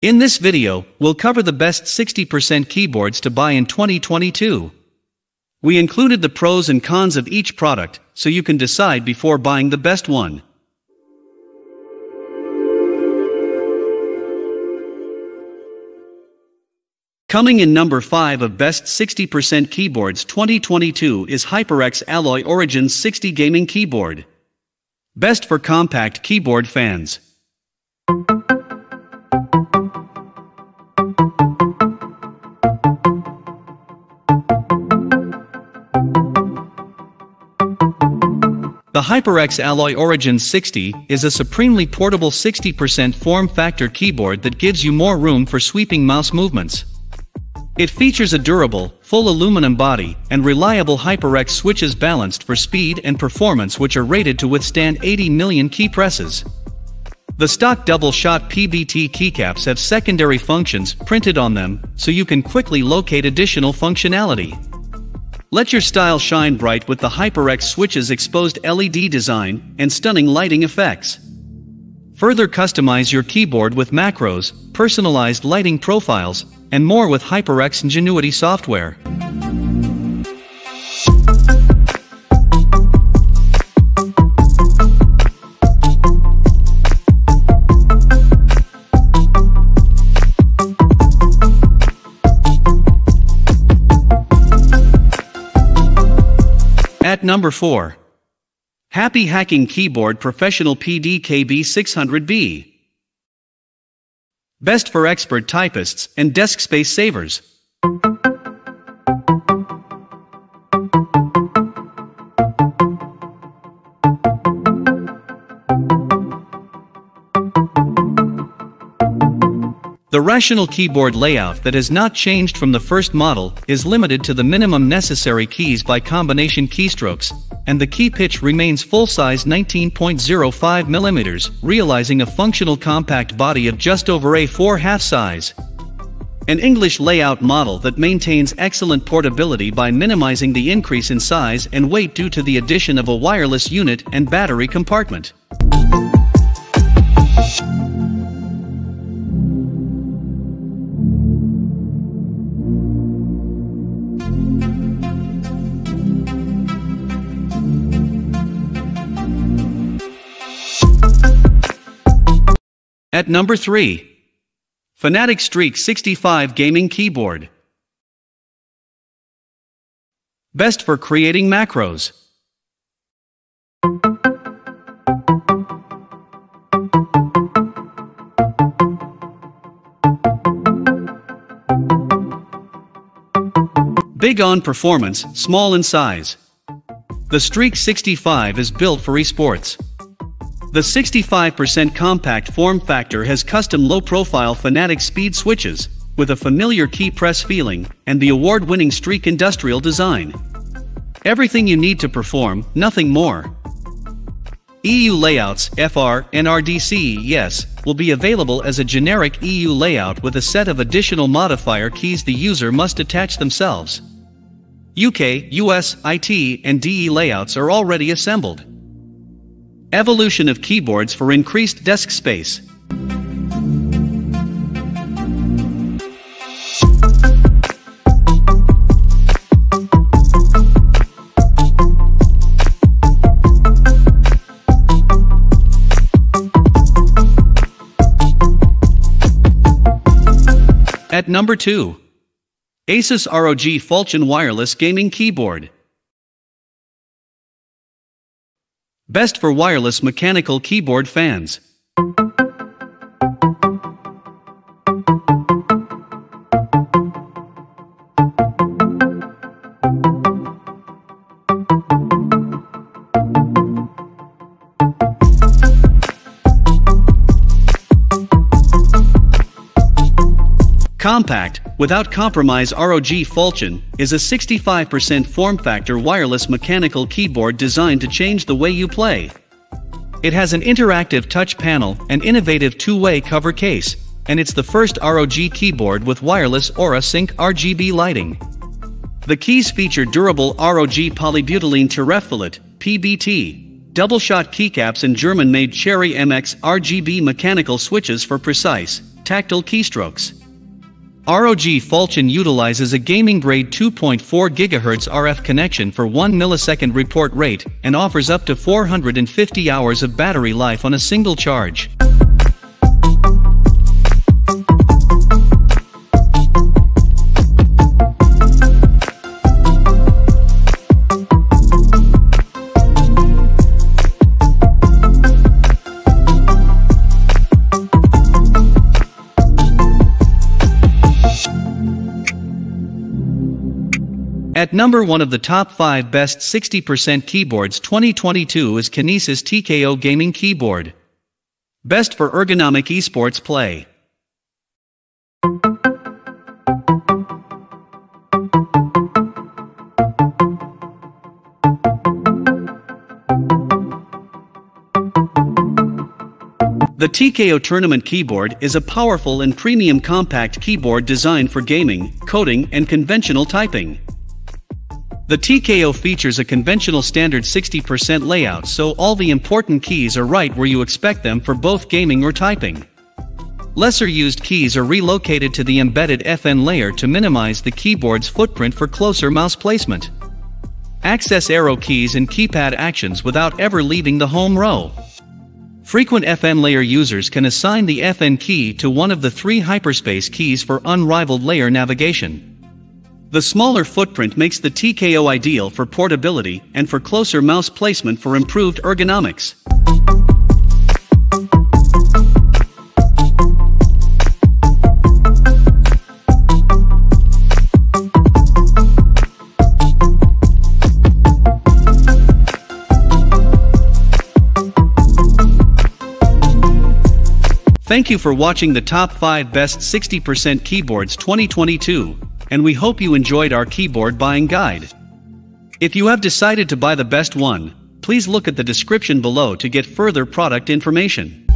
In this video, we'll cover the best 60% keyboards to buy in 2022. We included the pros and cons of each product, so you can decide before buying the best one. Coming in number 5 of best 60% keyboards 2022 is HyperX Alloy Origins 60 Gaming Keyboard. Best for compact keyboard fans. The HyperX Alloy Origins 60 is a supremely portable 60% form factor keyboard that gives you more room for sweeping mouse movements. It features a durable, full aluminum body and reliable HyperX switches balanced for speed and performance, which are rated to withstand 80 million key presses. The stock double-shot PBT keycaps have secondary functions printed on them, so you can quickly locate additional functionality. Let your style shine bright with the HyperX switch's exposed LED design and stunning lighting effects. Further customize your keyboard with macros, personalized lighting profiles, and more with HyperX Ingenuity software. At number 4. Happy Hacking Keyboard Professional PD-KB600B. Best for expert typists and desk space savers. The rational keyboard layout that has not changed from the first model is limited to the minimum necessary keys by combination keystrokes, and the key pitch remains full-size 19.05 mm, realizing a functional compact body of just over A4 half size. An English layout model that maintains excellent portability by minimizing the increase in size and weight due to the addition of a wireless unit and battery compartment. At number 3. Fnatic Streak 65 Gaming Keyboard. Best for creating macros. Big on performance, small in size. The Streak 65 is built for esports. The 65% compact form factor has custom low-profile Fnatic speed switches, with a familiar key press feeling, and the award-winning Streak industrial design. Everything you need to perform, nothing more. EU layouts FR and RDC yes, will be available as a generic EU layout with a set of additional modifier keys the user must attach themselves. UK, US, IT, and DE layouts are already assembled. Evolution of keyboards for increased desk space. At number 2. Asus ROG Falchion Wireless Gaming Keyboard. Best for wireless mechanical keyboard fans. Compact, without compromise, ROG Falchion is a 65% form factor wireless mechanical keyboard designed to change the way you play. It has an interactive touch panel and innovative two-way cover case, and it's the first ROG keyboard with wireless Aura Sync RGB lighting. The keys feature durable ROG polybutylene terephthalate (PBT), double-shot keycaps and German-made Cherry MX RGB mechanical switches for precise, tactile keystrokes. ROG Falchion utilizes a gaming-grade 2.4 GHz RF connection for 1 millisecond report rate and offers up to 450 hours of battery life on a single charge. At number 1 of the top 5 best 60% keyboards 2022 is Kinesis TKO Gaming Keyboard. Best for ergonomic esports play. The TKO Tournament Keyboard is a powerful and premium compact keyboard designed for gaming, coding, and conventional typing. The TKO features a conventional standard 60% layout, so all the important keys are right where you expect them for both gaming or typing. Lesser used keys are relocated to the embedded FN layer to minimize the keyboard's footprint for closer mouse placement. Access arrow keys and keypad actions without ever leaving the home row. Frequent FN layer users can assign the FN key to one of the 3 hyperspace keys for unrivaled layer navigation. The smaller footprint makes the TKO ideal for portability and for closer mouse placement for improved ergonomics. Thank you for watching the top 5 best 60% keyboards 2022. And we hope you enjoyed our keyboard buying guide. If you have decided to buy the best one, please look at the description below to get further product information.